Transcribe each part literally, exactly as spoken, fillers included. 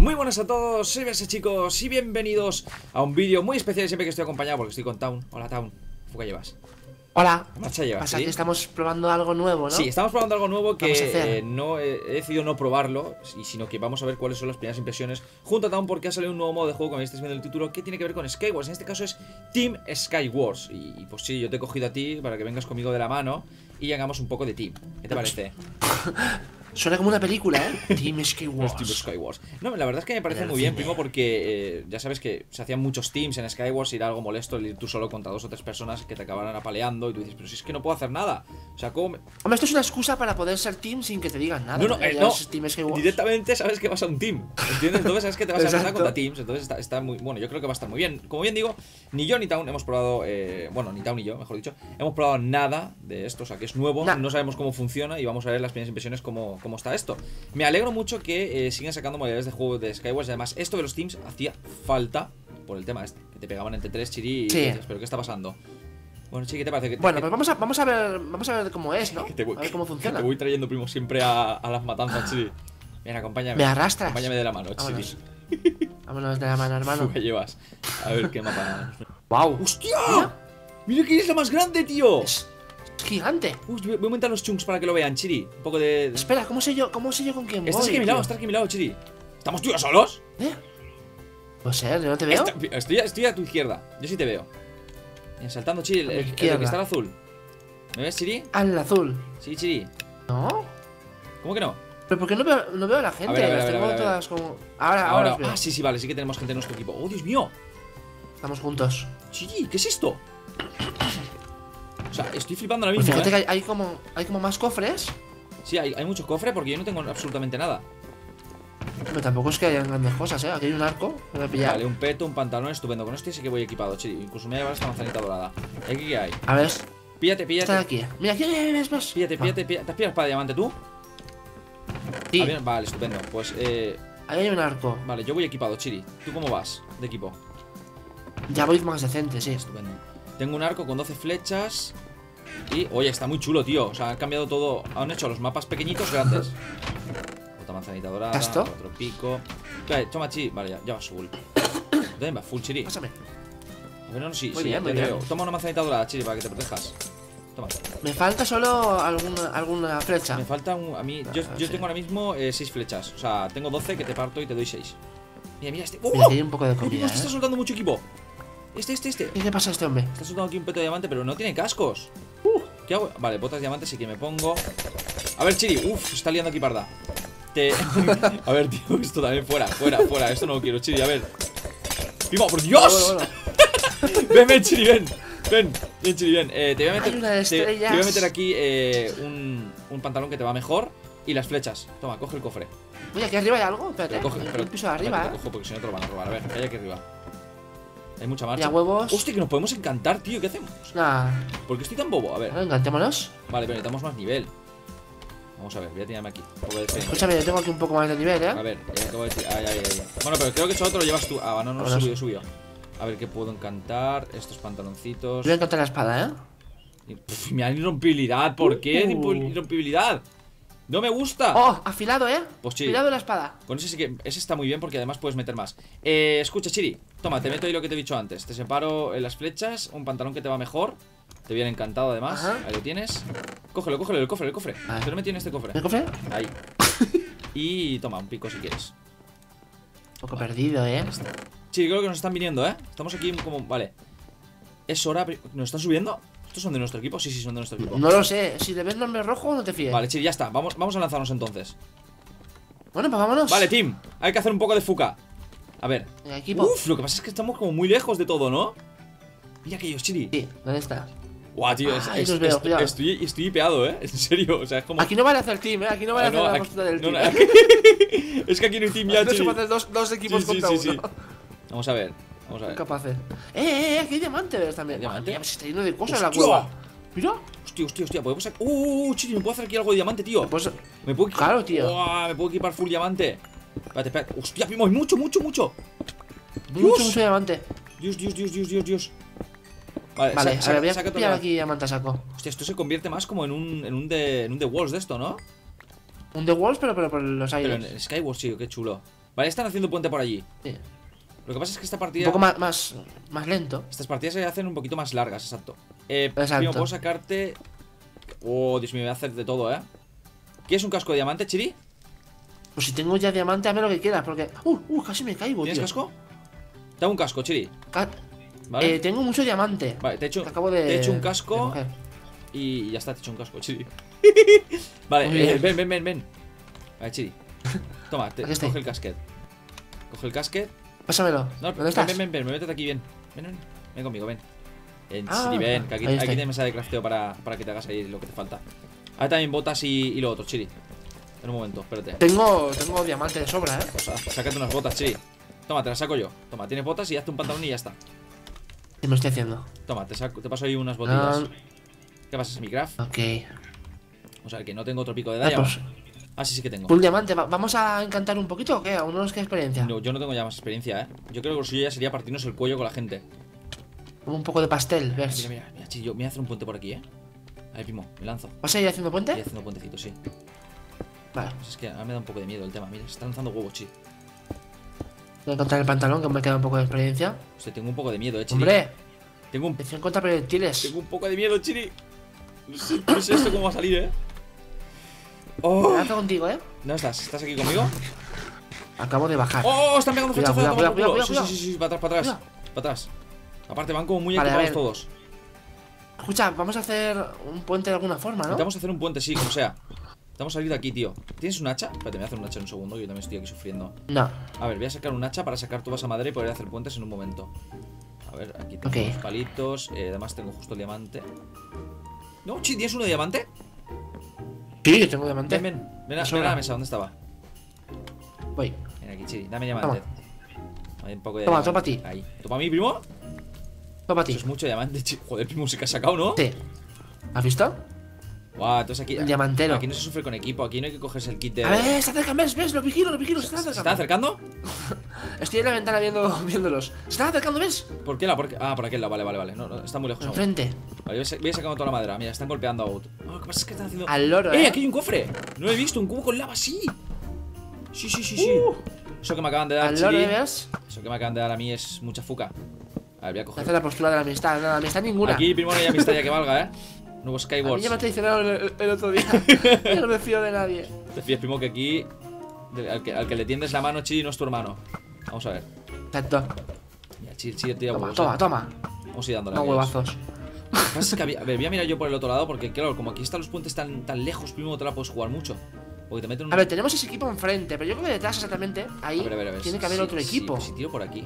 Muy buenas a todos, soy Berse, chicos, y bienvenidos a un vídeo muy especial. Siempre que estoy acompañado, porque estoy con Taun. Hola, Taun, ¿qué llevas? Hola, ¿qué marcha llevas? Pasa, ¿sí? Que estamos probando algo nuevo, ¿no? Sí, estamos probando algo nuevo que eh, no eh, he decidido no probarlo, y sino que vamos a ver cuáles son las primeras impresiones junto a Taun, porque ha salido un nuevo modo de juego, como estáis viendo el título, que tiene que ver con Skywars. En este caso es Team Skywars. Y, y pues sí, yo te he cogido a ti para que vengas conmigo de la mano y hagamos un poco de team. ¿Qué te parece? Suena como una película, ¿eh? Team Skywars. Team Skywars. No, la verdad es que me parece muy bien, primo, porque eh, ya sabes que se hacían muchos teams en Skywars y era algo molesto el ir tú solo contra dos o tres personas que te acabaran apaleando y tú dices, pero si es que no puedo hacer nada. O sea, ¿cómo me...? Hombre, esto es una excusa para poder ser team sin que te digan nada. No, no, eh, no. Team Skywars. Directamente sabes que vas a un team, ¿entiendes? Entonces sabes que te vas a ganar contra teams, entonces está, está muy... Bueno, yo creo que va a estar muy bien. Como bien digo, ni yo ni Taun hemos probado... Eh, bueno, ni Taun ni yo, mejor dicho. Hemos probado nada de esto, o sea, que es nuevo, nah. No sabemos cómo funciona y vamos a ver las primeras impresiones como... ¿Cómo está esto? Me alegro mucho que eh, sigan sacando modalidades de juego de Skywars. Y además, esto de los teams hacía falta por el tema este, que te pegaban entre tres, Chiri, sí. Y... ¿Pero qué está pasando? Bueno, Chiri, ¿qué te parece? ¿Qué te... Bueno, pues vamos a, vamos a ver vamos a ver cómo es, ¿no? Voy, a ver cómo funciona. Te voy trayendo, primo, siempre a, a las matanzas, Chiri. Ven, acompáñame. Me arrastras. Acompáñame de la mano, Chiri. Vámonos, Vámonos de la mano, hermano. ¿Qué llevas? A ver qué mapa. ¡Wow! ¡Hostia! Mira, Mira que es la más grande, tío. Es... gigante. Uy, voy a aumentar los chunks para que lo vean, Chiri. Un poco de... de... Espera, ¿cómo sé yo? ¿Cómo sé yo con quién voy? Estás aquí a mi lado, estás aquí a mi lado, Chiri. ¿Estamos tú y yo solos? ¿Eh? No sé, ¿no te veo? Esta, estoy, estoy a tu izquierda. Yo sí te veo. Mira, saltando, Chiri, el, el, el que está al azul. ¿Me ves, Chiri? Al azul. Sí, Chiri. ¿No? ¿Cómo que no? Pero porque no veo, no veo a la gente. A ver, a ver, las a ver, tengo a ver, todas a ver. Como... Ahora, ahora, ahora. Ah, sí, sí, vale, sí que tenemos gente en nuestro equipo. ¡Oh, Dios mío! Estamos juntos. Chiri, ¿qué es esto? O sea, estoy flipando ahora mismo, pues fíjate, ¿eh? Que hay, hay, como, hay como más cofres. Sí, hay, hay muchos cofres porque yo no tengo absolutamente nada. Pero tampoco es que hayan grandes cosas, ¿eh? Aquí hay un arco, me voy a pillar. Vale, un peto, un pantalón, estupendo. Con este sí que voy equipado, Chiri. Incluso me voy a llevar esta manzanita dorada. ¿Aquí qué hay? A ver. Píllate, píllate. Está aquí. Mira, aquí hay más. Píllate, ah. píllate, píllate. ¿Te has pillado espada de diamante tú? Sí. Ah, bien, vale, estupendo. Pues, eh... ahí hay un arco. Vale, yo voy equipado, Chiri. ¿Tú cómo vas de equipo? Ya voy más decente, sí. Estupendo. Tengo un arco con doce flechas. Y, oye, está muy chulo, tío. O sea, han cambiado todo. Han hecho los mapas pequeñitos grandes. Otra manzanita dorada. ¿Esto? Otro pico. Vale, toma, Chiri. Vale, ya, ya vas full. ¿Dónde vas full, Chiri? Pásame. Bueno, no, sí, voy sí, bien, ya te bien. Veo. Toma una manzanita dorada, Chiri, para que te protejas. Toma. Me falta solo alguna, alguna flecha. Me falta un, a mí. Yo, ah, yo sí. Tengo ahora mismo eh, seis flechas. O sea, tengo doce que te parto y te doy seis. Mira, mira este. ¡Oh! Mira, hay un poco de comida, ¿eh? Se está soltando mucho equipo. Este, este, este. ¿Qué le pasa a este hombre? Está soltando aquí un peto de diamante, pero no tiene cascos. Uh, ¿Qué hago? Vale, botas de diamante sí que me pongo. A ver, Chiri. Uf, está liando aquí parda. Te... a ver, tío, esto también fuera, fuera, fuera. Esto no lo quiero, Chiri, a ver. ¡Pimo, por Dios! Bueno, bueno, bueno. ven, ven, Chiri, ven. Ven, ven, Chiri, ven. Eh, te, voy a meter, te, te voy a meter aquí eh, un, un pantalón que te va mejor. Y las flechas. Toma, coge el cofre. Oye, aquí arriba hay algo. Espérate, pero coge, pero, un piso de arriba, espérate, eh. Te cojo porque si no te lo van a robar. A ver, que hay aquí arriba. Hay mucha marcha. Ya huevos. Hostia, que nos podemos encantar, tío. ¿Qué hacemos? Nah. ¿Por qué estoy tan bobo? A ver. A ver, encantémonos. Vale, pero necesitamos más nivel. Vamos a ver, voy a tirarme aquí. Escúchame, yo tengo aquí un poco más de nivel, ¿eh? A ver, ya acabo de tirar. Ay, ay, ay. Bueno, pero creo que eso otro lo llevas tú. Ah, no, no, subió, subió. A ver, ¿qué puedo encantar? Estos pantaloncitos. Voy a encantar la espada, ¿eh? Pff, me dan irrompibilidad. ¿Por qué? Uh. Irrompibilidad. No me gusta. Oh, afilado, ¿eh? Pues Chiri. Afilado la espada. Con ese sí que... Ese está muy bien porque además puedes meter más. Eh, escucha, Chiri. Toma, te meto ahí lo que te he dicho antes. Te separo en las flechas. Un pantalón que te va mejor. Te viene encantado además. Ajá. Ahí lo tienes. Cógelo, cógelo, el cofre, el cofre. Ah. Pero me tiene este cofre. ¿El cofre? Ahí. Y toma, un pico si quieres. Un poco vale. Perdido, ¿eh? Chiri, creo que nos están viniendo, ¿eh? Estamos aquí como... Vale. Es hora... ¿Nos están subiendo? ¿Estos son de nuestro equipo? Sí, sí, son de nuestro equipo. No lo sé. Si te ves nombre rojo, no te fíes. Vale, Chiri, ya está. Vamos, vamos a lanzarnos entonces. Bueno, pues vámonos. Vale, team. Hay que hacer un poco de fuca. A ver. Equipo. Uf, lo que pasa es que estamos como muy lejos de todo, ¿no? Mira aquellos, Chiri. Sí, ¿dónde estás? Guau, tío. Es, ah, es, es, veo, est cuidado. Estoy, estoy hipeado, ¿eh? En serio. O sea, es como... Aquí no vale hacer team, ¿eh? Aquí no vale ah, no, hacer aquí, la postura del team. No, no, aquí... es que aquí no hay team ya, Chiri. No se pueden dos, dos equipos sí, contra sí, uno. Sí, sí. Vamos a ver. Vamos a ver. Capaces. Eh, eh, aquí hay diamantes también. Diamante. Mira, se está lleno de cosas la cueva. Mira. Hostia, hostia, hostia. Podemos sacar. Uh, Chiri, me puedo hacer aquí algo de diamante, tío. Me puedo. Me puedo... Claro, tío. Uah, me puedo equipar full diamante. Espérate, espérate. Hostia, primo, hay mucho, mucho, mucho. Dios. Mucho, mucho diamante. Dios, Dios, Dios, Dios, Dios, Dios. Vale, vale, saca, ahora voy a pillar aquí diamante saco. Hostia, esto se convierte más como en un, en un de, en un The Walls de esto, ¿no? Un The Walls, pero, pero por los aires. Pero en Skywars, tío, qué chulo. Vale, están haciendo puente por allí. Sí. Lo que pasa es que esta partida... Un poco más, más, más lento. Estas partidas se hacen un poquito más largas, exacto. Eh, exacto. Primo, puedo sacarte... Oh, Dios mío, voy a hacer de todo, ¿eh? ¿Quieres un casco de diamante, Chiri? Pues si tengo ya diamante, hazme lo que quieras, porque... Uh, uh, casi me caigo, ¿Tienes tío. casco? Te hago un casco, Chiri. Ca... ¿Vale? Eh, tengo mucho diamante. Vale, te he hecho, Acabo de... te he hecho un casco. Y ya está, te he hecho un casco, Chiri. Vale, eh, ven, ven, ven, ven. Vale, Chiri. Toma, te... coge estoy. el casquet. Coge el casquet. Pásamelo. No, ¿Dónde estás? Ven, ven, ven, ven, métete aquí, bien. Ven, ven, ven conmigo, ven. En ah, Chiri, ven, que aquí, aquí tienes mesa de crafteo para, para que te hagas ahí lo que te falta. Ahora también botas y, y lo otro, Chiri. En un momento, espérate. Tengo, tengo diamante de sobra, eh. Pues, ah, pues sácate unas botas, Chiri. Toma, te las saco yo. Toma, tienes botas y hazte un pantalón y ya está. ¿Qué me estoy haciendo? Toma, te saco, te paso ahí unas botitas. Um, ¿Qué pasa, mi craft? Ok. O sea, que no tengo otro pico de daño. Ah, sí, sí que tengo. Full diamante, ¿vamos a encantar un poquito o qué? ¿Aún no nos queda experiencia? No, yo no tengo ya más experiencia, ¿eh? Yo creo que lo suyo ya sería partirnos el cuello con la gente. Como un poco de pastel, ¿ves? Mira, mira, mira, Chiri, yo me voy a hacer un puente por aquí, ¿eh? A ver, primo, me lanzo. ¿Vas a ir haciendo puente? Voy haciendo puentecito, sí. Vale. Pues es que ahora me da un poco de miedo el tema, mira, se está lanzando huevos, Chiri. Voy a encontrar el pantalón, que me queda un poco de experiencia. O sea, tengo un poco de miedo, ¿eh, Chiri? ¡Hombre! Tengo un... Tengo un poco de miedo, Chiri. No sé, no sé esto cómo va a salir, ¿eh? Oh. Me lanzo contigo, ¿eh? ¿No estás? ¿Estás aquí conmigo? Acabo de bajar. ¡Oh! Están pegando flechas fuera, cuidado, cuidado, cuidado, cuidado. Sí, sí, sí, para atrás, para atrás. Cuidado. Para atrás. Aparte, van como muy vale, equipados todos. Escucha, vamos a hacer un puente de alguna forma, ¿no? Vamos a hacer un puente, sí, como sea. Vamos a salir de aquí, tío. ¿Tienes un hacha? Espérate, me voy a hacer un hacha en un segundo, que yo también estoy aquí sufriendo. No. A ver, voy a sacar un hacha para sacar tu vas a madre y poder hacer puentes en un momento. A ver, aquí tengo okay. los palitos. Eh, además, tengo justo el diamante. No, Chiri, ¿tienes uno de diamante? Sí, tengo diamante. Ven, ven, ven, a, ven a la mesa, ¿dónde estaba? Voy. Ven aquí, Chiri, dame diamante. Hay un poco de Toma, diamante. topa a ti. Ahí. ¿Topa a mí, primo? Topa a ti. Eso es mucho diamante, Chiri. Joder, primo, se que has sacado, ¿no? Sí. ¿Has visto? Guau, wow, entonces aquí. El diamantero. Aquí no se sufre con equipo, aquí no hay que cogerse el kit de. A ver, se acercan, ves, ves, los vigilo, los vigilo, se, se están acercando. ¿Se están acercando? Estoy en la ventana viendo, viéndolos. Se están acercando, ¿ves? ¿Por qué la? Por qué? Ah, por aquel lado, vale, vale, vale. No, no, está muy lejos. Enfrente. Vale, voy sacando toda la madera. Mira, están golpeando out. Oh, ¿qué pasa? Es que están haciendo. Al loro, eh. ¡Eh! Aquí hay un cofre. No he visto un cubo con lava, sí. Sí, sí, sí, sí. Uh. Eso que me acaban de dar. Al loro, ¿ves? Eso que me acaban de dar a mí es mucha fuca. A ver, voy a coger. Hace la postura de la amistad, no, amistad ninguna. Aquí, primero no hay amistad ya que valga, ¿eh? Nuevo Skywars. A mí ya me traicionaron el, el otro día. Yo no me fío de nadie. Te fías, primo, que aquí de, al, que, al que le tiendes la mano, Chiri, no es tu hermano. Vamos a ver. Exacto. Mira, Chiri, Chiri, tira Toma, toma, ¿eh? toma. Vamos a ir dándole. No huevazos. Es que había, a ver, voy a mirar yo por el otro lado porque, claro, como aquí están los puentes tan, tan lejos, primo, te la puedes jugar mucho. Porque te meten un... A ver, tenemos ese equipo enfrente, pero yo creo que detrás exactamente, ahí, a ver, a ver, a ver, tiene que haber sí, otro sí, equipo. Si tiro por aquí.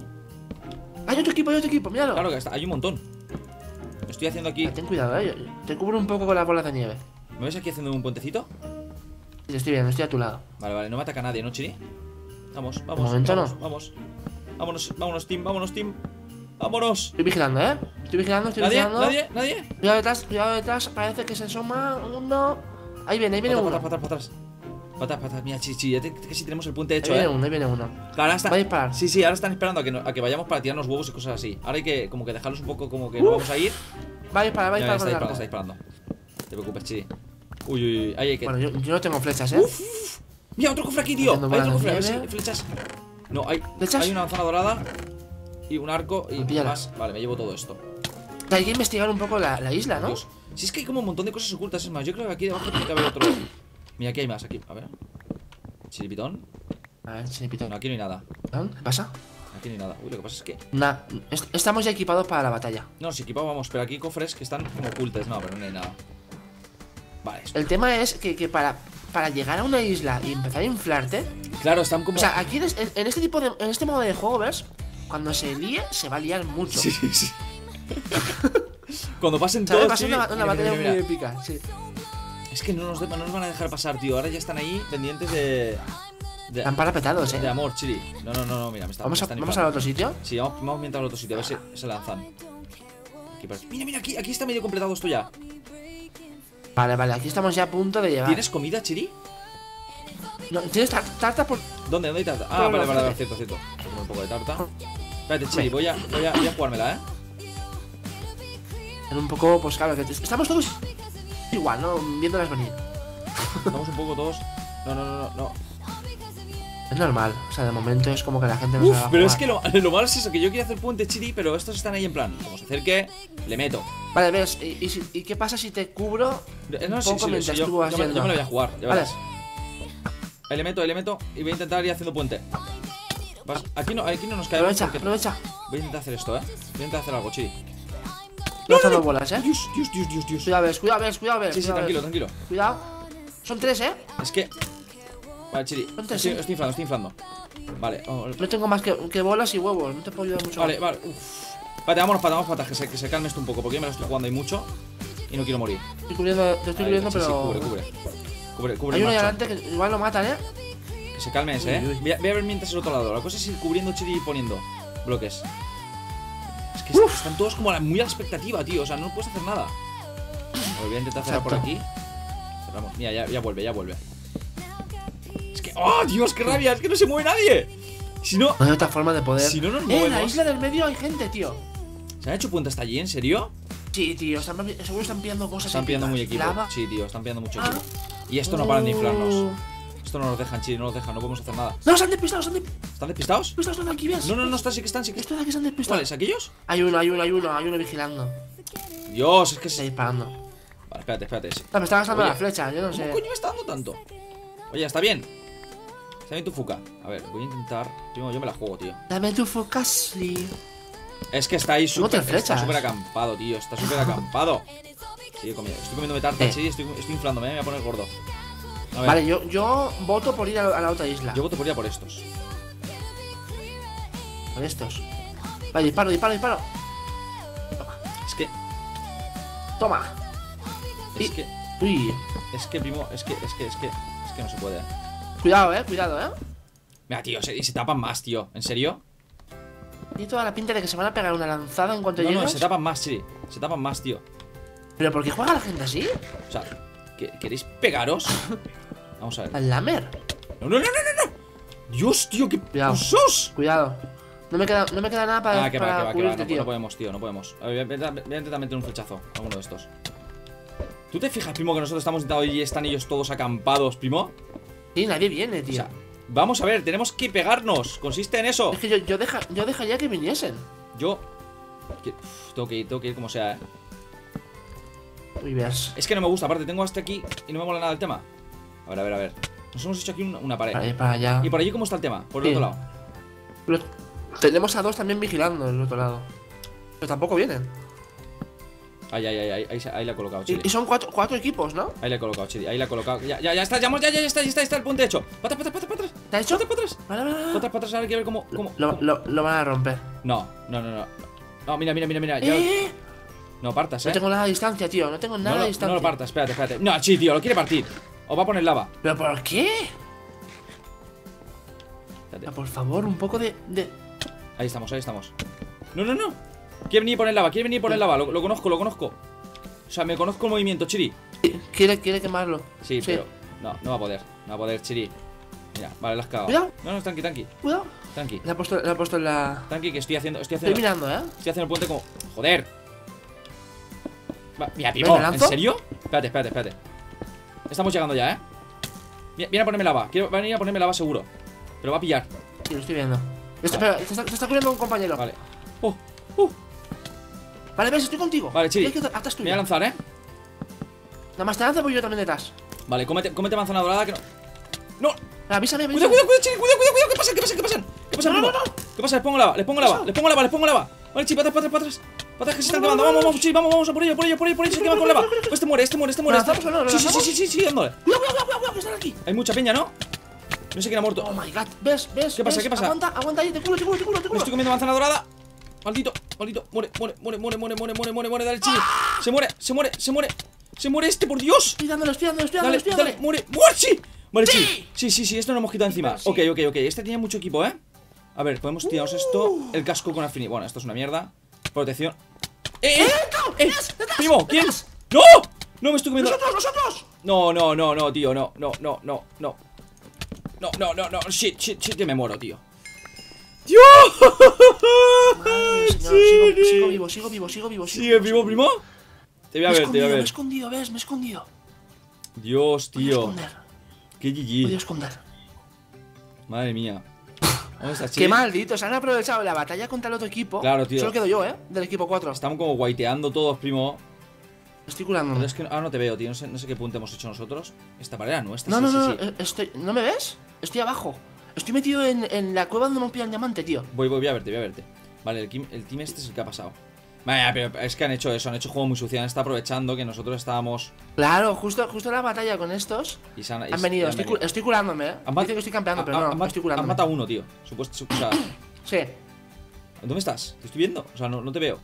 Hay otro equipo, hay otro equipo, míralo. Claro que está, hay un montón. Estoy haciendo aquí. Ten cuidado, eh. Te cubro un poco con las bolas de nieve. ¿Me ves aquí haciendo un puentecito? Sí, estoy bien, estoy a tu lado. Vale, vale, no me ataca nadie, ¿no, Chiri? Vamos, vamos. De momento vamos, no. Vamos. Vámonos, vámonos, team, vámonos, team. Vámonos. Estoy vigilando, eh. Estoy vigilando, estoy ¿Nadie? vigilando. Nadie, nadie, nadie. Cuidado detrás, cuidado detrás. Parece que se asoma uno. Ahí viene, ahí viene patas, uno. Patas, patas, patas. Patas, patas. Mira, Chiri, Chiri, te, que si tenemos el puente hecho, ahí eh. Ahí viene uno, ahí viene uno. Claro, ahora están. Va a disparar. Sí, sí, ahora están esperando a que, no, a que vayamos para tirarnos huevos y cosas así. Ahora hay que, como que dejarlos un poco, como que uh. no vamos a ir. Va a disparar, va a disparar. Está disparando, está disparando. No te preocupes, Chiri. Uy, uy, uy. Ahí hay que. Bueno, yo, yo no tengo flechas, eh. Uf, uf. Mira, otro cofre aquí, tío. Hay otro cofre, a ver si hay flechas. No, hay. ¿Flechas? Hay una manzana dorada. Y un arco y más. Vale, me llevo todo esto. Hay que investigar un poco la, la isla, ¿no? Dios. Si es que hay como un montón de cosas ocultas, es más. Yo creo que aquí debajo tiene que haber otro. Mira, aquí hay más, aquí. A ver. Chiripitón. A ver, chiripitón. No, aquí no hay nada. ¿Qué pasa? Aquí no hay nada. Uy, lo que pasa es que. Nah, est estamos ya equipados para la batalla. No, si equipados vamos, pero aquí hay cofres que están como ocultas. No, pero no hay nada. Vale. Esto. El tema es que, que para. Para llegar a una isla y empezar a inflarte. Claro, están como. O sea, aquí en, en este tipo de. En este modo de juego, ¿ves? Cuando se líe, se va a liar mucho. Sí, sí. Cuando pasen todos. Va a ser una, una mira, batalla mira, mira. muy épica, sí. Es que no nos, de, no nos van a dejar pasar, tío. Ahora ya están ahí pendientes de. de están parapetados, eh. De amor, Chiri. No, no, no, no mira, me está. ¿Vamos, me están a, ¿vamos al otro sitio? Sí, vamos, vamos mientras al otro sitio, a ver si se lanzan. Aquí, mira, mira, aquí, aquí está medio completado esto ya. Vale, vale, aquí estamos ya a punto de llegar. ¿Tienes comida, Chiri? No, tienes tar tarta por. ¿Dónde? ¿Dónde hay tarta? Ah, vale, vale, vale, cierto, cierto. Un poco de tarta. Espérate, Chiri, voy a, voy, a, voy a jugármela, ¿eh? En un poco, pues claro, que te... estamos todos igual, ¿no? Viéndolas venir. Estamos un poco todos... No, no, no, no. Es normal, o sea, de momento es como que la gente no Uf, se va a pero jugar. Es que lo, lo malo es eso, que yo quería hacer puente chiri, pero estos están ahí en plan, vamos a hacer que le meto. Vale, ves, ¿y, y, si, y qué pasa si te cubro eh, no, un poco sí, sí, mientras sí, tú yo, vas yo, yendo? Yo me lo voy a jugar, ya verás. Ahí le meto, ahí le meto, y voy a intentar ir haciendo puente. Vas, aquí, no, aquí no nos caemos. No echa, no echa. Voy a intentar hacer esto, eh. Voy a intentar hacer algo, chiri. No, no, no, no. Bolas, eh. Dios, Dios, Dios, Dios, Dios. Cuidado, ves, cuidado, ves, cuidado, ves. Sí, sí, tranquilo, tranquilo. Cuidado. Son tres, eh. Es que... Vale, Chiri, estoy, estoy inflando, estoy inflando. Vale, oh, no tengo más que, que bolas y huevos, no te puedo ayudar mucho. Vale, vale, uff. Vale, vámonos para, vamos para que se, que se calme esto un poco, porque yo me lo estoy jugando ahí mucho y no quiero morir. Estoy cubriendo, te estoy cubriendo, pero... Sí, cubre, cubre. Cubre, cubre. Hay uno adelante que igual lo matan, eh. Que se calme ese, eh. Voy a, voy a ver mientras el otro lado. La cosa es ir cubriendo Chiri y poniendo bloques. Es que uf. Están todos como a la, muy a la expectativa, tío, o sea, no puedes hacer nada. Bueno, voy a intentar cerrar por aquí. Cerramos, mira, ya, ya vuelve, ya vuelve. ¡Oh, Dios, qué rabia! Es que no se mueve nadie. Si no... No hay otra forma de poder. Si no nos movemos... En la isla del medio hay gente, tío. ¿Se han hecho puente hasta allí? ¿En serio? Sí, tío. Están, seguro están pillando cosas. Están pillando muy equipo. Lava. Sí, tío. Están pillando mucho ah. equipo. Y esto uh. no paran de inflarnos. Esto no nos dejan, chile. No nos dejan. No podemos hacer nada. ¡No, se han despistado! Se han de... ¿Están despistados? ¿Están despistados? Aquí, ¿ves? No, no, no. Están, sí que están. Sí que están. Estos de aquí se han despistado. ¿Cuáles? ¿Aquellos? Hay uno, hay uno, hay uno. Hay uno vigilando. Dios, es que se... Está disparando. Vale, espérate, espérate. Sí. No, me está gastando la flecha. Yo no sé. ¿Cómo coño me está dando tanto? Oye, está bien. Dame tu fuca. A ver, voy a intentar. Yo, yo me la juego, tío. Dame tu fuca, sí. Es que está ahí súper acampado, tío. Está súper acampado. Sigue comiendo. Estoy comiéndome tarta, eh. sí. Estoy, estoy inflándome, me voy a poner gordo. A ver. Vale, yo, yo voto por ir a, a la otra isla. Yo voto por ir a por estos. Por estos. Vale, disparo, disparo, disparo. Toma. Es que. Toma. Es y... que. Uy. Es que, primo. Es que, es que, es que. Es que no se puede. Cuidado, eh, cuidado, eh. Mira, tío, se, se tapan más, tío. ¿En serio? Tiene toda la pinta de que se van a pegar una lanzada en cuanto no, llegues. No, se tapan más, sí. Se tapan más, tío. ¿Pero por qué juega la gente así? O sea, ¿qu- ¿queréis pegaros? Vamos a ver. ¿Al lamer? No, no, no, no, no. Dios, tío, qué pusos. Cuidado. No me queda, no me queda nada para. Ah, que para, para que va, que va. No, tío. no podemos, tío, no podemos. A ver, voy a, voy a intentar meter un flechazo a uno de estos. ¿Tú te fijas, primo, que nosotros estamos sentados y están ellos todos acampados, primo? Sí, nadie viene, tío. O sea, vamos a ver, tenemos que pegarnos. Consiste en eso. Es que yo, yo, deja, yo dejaría que viniesen. Yo... Uf, tengo que ir, tengo que ir como sea, eh. Uy, veas. Es que no me gusta, aparte tengo hasta aquí y no me mola nada el tema. A ver, a ver, a ver. Nos hemos hecho aquí una, una pared. Para allá, para allá. ¿Y por allí cómo está el tema? Por el sí. otro lado. Pero tenemos a dos también vigilando el otro lado. Pero tampoco vienen. Ay, ay, ay, ay, ahí, ahí la he colocado, Chiri. Y son cuatro, cuatro equipos, ¿no? Ahí la he colocado, Chiri, ahí la he colocado. Ya, ya, ya está, ya, ya, ya está, ya está, ya está el puente hecho. Para atrás, para atrás, para atrás. ¿Te ha hecho? Para atrás, para atrás. Para atrás, para atrás, ahora hay que ver cómo. cómo, lo, cómo. Lo, lo van a romper. No, no, no, no. No, mira, mira, mira, mira. ¿Eh? No partas, eh. No tengo nada de distancia, tío, no tengo nada no, no, de distancia. No lo partas, espérate, espérate. No, Chiri, tío, lo quiere partir. O va a poner lava. ¿Pero por qué? Ah, por favor, un poco de, de. Ahí estamos, ahí estamos. No, no, no. Quiere venir por el lava, quiere venir por el lava, lo, lo conozco, lo conozco. O sea, me conozco el movimiento, Chiri. Quiere, quiere quemarlo. Sí, sí, pero no, no va a poder, no va a poder, Chiri. Mira, vale, la has cagado. Cuidado. No, no, tranqui, tranqui. Cuidado. Tranqui. Le ha puesto, le ha puesto en la. Tranqui, que estoy haciendo, estoy haciendo. Estoy mirando, eh. Estoy haciendo el puente como. Joder. Va, mira, primo, ¿en serio? Espérate, espérate, espérate. Estamos llegando ya, eh. Mira, viene a ponerme lava, quiero venir a ponerme lava seguro. Pero va a pillar. Sí, lo estoy viendo. Esto, vale. Pero, te está, te está cubriendo un compañero. Vale. Oh, uh. Vale, ves, estoy contigo. Vale, Chiri, me voy a lanzar, eh. Nada más te lanzo, voy yo también detrás. Vale, cómete, cómete manzana dorada que no. ¡No! Avísame, avísame. Cuidado, cuidado, cuidado, Chiri, cuidado, cuidado, cuidado. ¿Qué pasa? ¿Qué pasa? ¿Qué pasa? ¿Qué pasa? No, no, no. ¿Qué pasa? Les pongo lava, les pongo lava, les pongo lava, les pongo lava. Vale, Chiri, para atrás, para atrás, para atrás. Para atrás que se están quemando. Vamos, vamos, Chiri, vamos, vamos a por ello, por ello, por ello, por ello. Se quema con lava. Este muere, este muere, este muere. Sí, sí, sí, sí, sí, dándole. Cuidado, cuidado, cuidado, que están aquí. Hay mucha peña, ¿no? No sé quién ha muerto. Oh my god, ves, ves. ¿Qué pasa? ¿Qué pasa? Aguanta, aguanta ahí, te curo, te curo, te curo. Me estoy comiendo manzana dorada. Maldito, maldito, muere, muere, muere, muere, muere, muere, muere, muere, muere, dale, Chiri. ¡Ah! Se muere, se muere, se muere. Se muere este, por Dios. Estoy dándolo, estoy dándolo, estoy dándolo, estoy dándolo. Dale, dale, muere, muere, sí. Vale, sí. Chiri. Sí, sí, sí, esto no hemos quitado encima. Sí. Ok, ok, ok. Este tenía mucho equipo, ¿eh? A ver, podemos tiraros uh. esto. El casco con afini. Bueno, esto es una mierda. Protección. ¡Eh! ¡Eh! eh, eh, eh primo, ¿quién? ¡No! No me estoy comiendo. ¡Nosotros, nosotros! No, no, no, no, tío, no, no, no, no, no. No, no, no, no. Shit, shit, shit, que me muero, tío. ¡Dios! Madre, señor, sigo, sigo vivo, sigo vivo, sigo vivo. Sigo ¿Sigue vivo, primo? Te voy a ver, te voy a ver. Me he escondido, ves, me he escondido. Dios, tío. Voy a esconder. Qué G G. Voy a esconder. Madre mía. Qué malditos, han aprovechado la batalla contra el otro equipo. Claro, tío. Solo quedo yo, ¿eh? Del equipo cuatro. Estamos como guaiteando todos, primo. Estoy curando. Es que ahora no te veo, tío. No sé, no sé qué punto hemos hecho nosotros. Esta pared era nuestra. No, sí, no, sí, no. Sí. Estoy... ¿No me ves? Estoy abajo. Estoy metido en, en la cueva donde me pilla el diamante, tío. Voy, voy, voy a verte, voy a verte. Vale, el team, el team este es el que ha pasado. Vaya, pero es que han hecho eso, han hecho juego muy sucio. Han estado aprovechando que nosotros estábamos. Claro, justo, justo en la batalla con estos. Y se han, han venido, y estoy, han cu venido. Estoy curándome, eh. Han Dice que estoy campeando, pero han, no, han estoy curándome. Han matado a uno, tío. Supuesto, supuesto. Sí. ¿Dónde estás? Te estoy viendo. O sea, no, no te veo.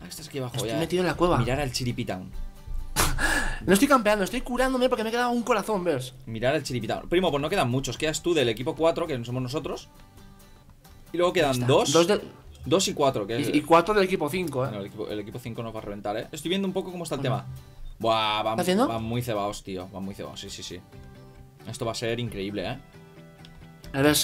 Ah, estás aquí abajo. Estoy ya metido en la cueva. Mirar al Chiripitown. No estoy campeando, estoy curándome porque me ha quedado un corazón, ¿ves? Mirar al Chiripitown. Primo, pues no quedan muchos. Quedas tú del equipo cuatro, que somos nosotros. Y luego quedan dos. Dos de... Dos y cuatro, que es... Y cuatro del equipo cinco, ¿eh? No, el equipo, el equipo cinco nos va a reventar, ¿eh? Estoy viendo un poco cómo está el tema. Buah, van, van muy cebados, tío. Van muy cebados, sí, sí, sí. Esto va a ser increíble, ¿eh? A ver,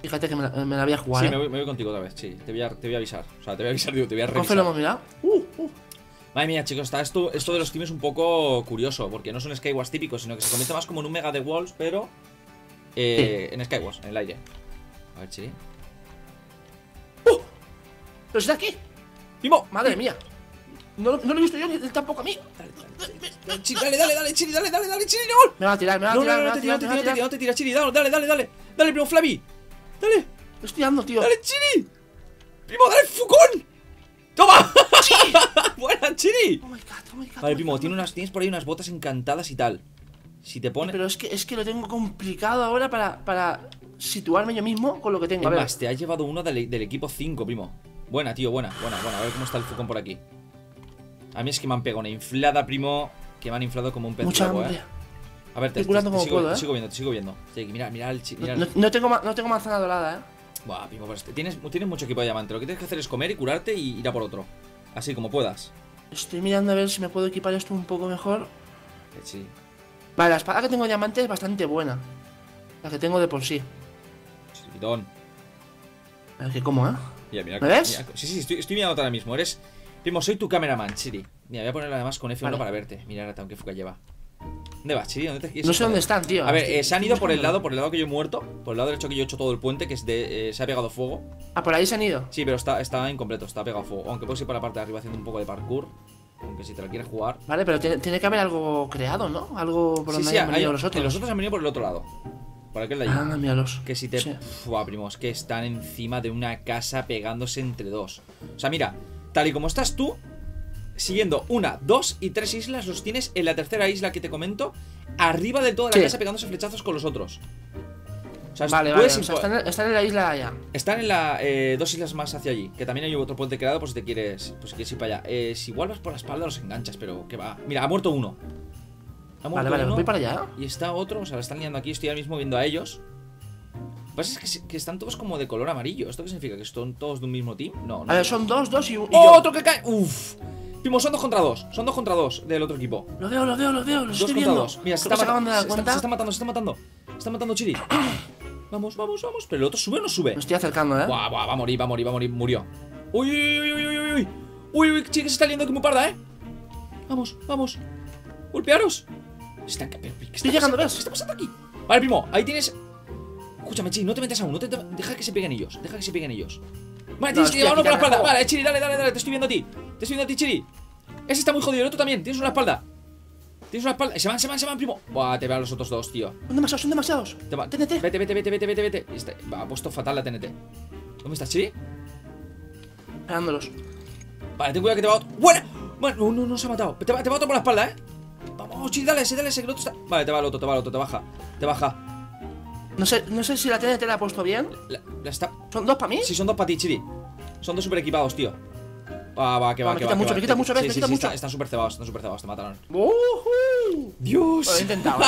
fíjate que me la, me la voy a jugar, Sí, ¿eh? me, voy, me voy contigo otra vez, sí. Te voy a, te voy a avisar. O sea, te voy a avisar, tío, te voy a revisar. ¿Cómo mirado? Uh, uh. Madre mía, chicos, está esto, esto de los teams es un poco curioso. Porque no son Skywars típicos, sino que se convierte más como en un Mega de Walls, pero... Eh, sí. En Skywars, en el aire. A ver, Chiri. ¡Pero está aquí! ¡Primo! ¡Madre mía! No, no lo he visto yo ni tampoco a mí. Dale, dale, dale, dale, dale, Chiri, dale, dale, dale, Chiri, no. Me va a tirar, me va a tirar, no, no, no, me va a tirar. No, no, no, no, no te tiras, Chiri, dale, dale, dale, dale. Dale, primo, Flavi. Dale. Lo estoy dando, tío. Dale, Chiri. Primo, dale, Fucón. ¡Toma! Chiri. ¡Buena, Chiri! Oh my god, oh my god. Vale, primo, tiene unas, tienes por ahí unas botas encantadas y tal. Si te pones... Pero es que, es que lo tengo complicado ahora para, para situarme yo mismo con lo que tengo. Además, te ha llevado uno del, del equipo cinco, primo. Buena, tío, buena, buena, buena. A ver cómo está el Fucón por aquí. A mí es que me han pegado una inflada, primo. Que me han inflado como un pez loco, eh. A ver, te, te, te, te, sigo, puedo, ¿eh? te sigo viendo, te sigo viendo. Mira, mira el chi, mira no, el... no tengo no tengo manzana dorada, eh. Buah, primo, pero tienes, tienes mucho equipo de diamante. Lo que tienes que hacer es comer y curarte y ir a por otro. Así como puedas. Estoy mirando a ver si me puedo equipar esto un poco mejor. Sí. Vale, la espada que tengo de diamante es bastante buena. La que tengo de por sí. Chiripitón. A ver, que como, eh. Mira, mira, ¿me ves? Mira, sí, sí, estoy, estoy mirando ahora mismo. Eres... Primo, soy tu cameraman, Chiri. Mira, voy a ponerlo además con F uno vale. para verte. Mira, ahora Taun, qué fuca lleva. ¿Dónde vas, Chiri? ¿Dónde te... No sé dónde están, tío. A ver, eh, se han ido por el lado, por el lado que yo he muerto. Por el lado derecho que yo he hecho todo el puente, que es de... Eh, se ha pegado fuego. Ah, ¿por ahí se han ido? Sí, pero está, está incompleto, está pegado fuego. Aunque puedes ir para la parte de arriba haciendo un poco de parkour. Aunque si te lo quieres jugar. Vale, pero tiene, tiene que haber algo creado, ¿no? Algo por donde sí, sí, hayan venido hay, los otros. Los otros han venido por el otro lado. Por aquel de allí. Ah, míralos. Que si te... Sí. Fua, primo, es que están encima de una casa pegándose entre dos. O sea, mira, tal y como estás tú, siguiendo una, dos y tres islas, los tienes en la tercera isla que te comento, arriba de toda la sí. casa pegándose flechazos con los otros. O sea, vale, vale, o sea, están, en, están en la isla allá. Están en las eh, dos islas más hacia allí. Que también hay otro puente creado por si te quieres, por si quieres ir para allá. Eh, si igual vas por la espalda los enganchas, pero que va. Mira, ha muerto uno. Vale, vale, voy para allá. Y está otro, o sea, la están liando aquí. Estoy ahora mismo viendo a ellos. Lo que pasa es que, que están todos como de color amarillo. ¿Esto qué significa? ¿Que son todos de un mismo team? No, no. A ver, son dos, dos y uno. ¡Oh, otro que cae! ¡Uf! Primo, son dos contra dos. Son dos contra dos del otro equipo. Lo veo, lo veo, lo veo. Los dos contra dos. Mira, se está matando, se está matando. Se está matando Chiri. Vamos, vamos, vamos. Pero el otro sube o no sube. Me estoy acercando, ¿eh? Buah, buah, va a morir, va a morir, va a morir. Murió. Uy, uy, uy, uy, uy, uy. Uy, uy, Chiri, se está liando como parda, ¿eh? Vamos, vamos. Golpearos. Está, ¿qué está llegando? ¿Qué está pasando aquí? Vale, primo, ahí tienes. Escúchame, Chiri, no te metas aún. No te... Deja que se peguen ellos. Deja que se peguen ellos. Vale, tienes que llevar uno por la espalda. Vale, Chiri, dale, dale, dale. Te estoy viendo a ti. Te estoy viendo a ti, Chiri. Ese está muy jodido. El otro también. Tienes una espalda. Tienes una espalda. Se van, se van, se van, primo. Buah, te veo a los otros dos, tío. Son demasiados, son demasiados. Te va... T N T. Vete, vete, vete, vete, vete, vete. Está... Va, ha puesto fatal la T N T. ¿Dónde estás, Chiri? Pegándolos. Vale, ten cuidado que te va otro. ¡Buena! No, no, no se ha matado. Te va, te va otro por la espalda, eh. Vamos, Chiri, dale ese, dale ese, que el otro está... Vale, te va el otro, te va el otro, te baja, te baja. No sé, no sé si la T N T la ha puesto bien. La, la está... ¿Son dos para mí? Sí, son dos para ti, Chiri. Son dos super equipados, tío. Ah, va, que va, va, que va. Me quita mucho, me quita mucho, me quita mucho. Sí, sí, sí, está, están super cebados, están super cebados, te mataron. Uh -huh. ¡Dios! Lo he intentado.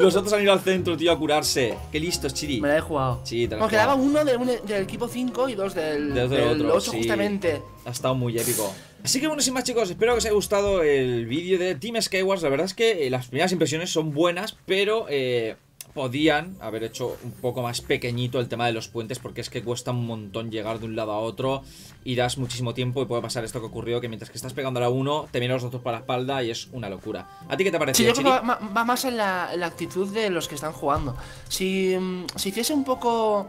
Los otros han ido al centro, tío, a curarse. Qué listos, Chiri. Me la he jugado. Sí, te la he jugado. Nos quedaba uno de un, del equipo cinco y dos del, de otro, del otro, ocho, sí. Justamente. Ha estado muy épico. Así que bueno, sin más, chicos, espero que os haya gustado el vídeo de Team Skywars. La verdad es que eh, las primeras impresiones son buenas, pero... Eh, podían haber hecho un poco más pequeñito el tema de los puentes, porque es que cuesta un montón llegar de un lado a otro y das muchísimo tiempo y puede pasar esto que ocurrió, que mientras que estás pegando a la uno te miran los otros para la espalda y es una locura. ¿A ti qué te parece? Sí, yo creo que va, va más en la, en la actitud de los que están jugando. Si, si hiciese un poco...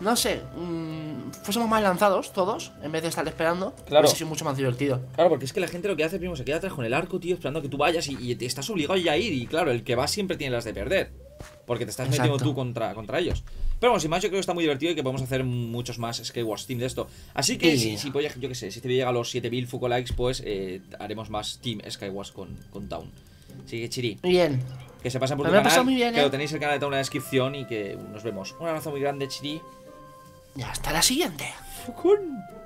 No sé, mmm, fuésemos más lanzados todos, en vez de estar esperando, claro. Hubiese sido mucho más divertido. Claro, porque es que la gente lo que hace, primo, se queda atrás con el arco, tío, esperando a que tú vayas y, y te estás obligado ya a ir. Y claro, el que va siempre tiene las de perder, porque te estás Exacto. metiendo tú contra, contra ellos. Pero bueno, sin más, yo creo que está muy divertido y que podemos hacer muchos más Skywars Team de esto. Así que, sí. si, si voy a, yo que sé, si este video llega a los siete mil Fuco likes, pues eh, haremos más Team Skywars con, con Taun. Así que, Chiri. Bien. Que se pasan por tu canal, muy bien, ¿eh? Que lo tenéis el canal de Taun en la descripción y que nos vemos. Un abrazo muy grande, Chiri. Y hasta la siguiente. Fucón.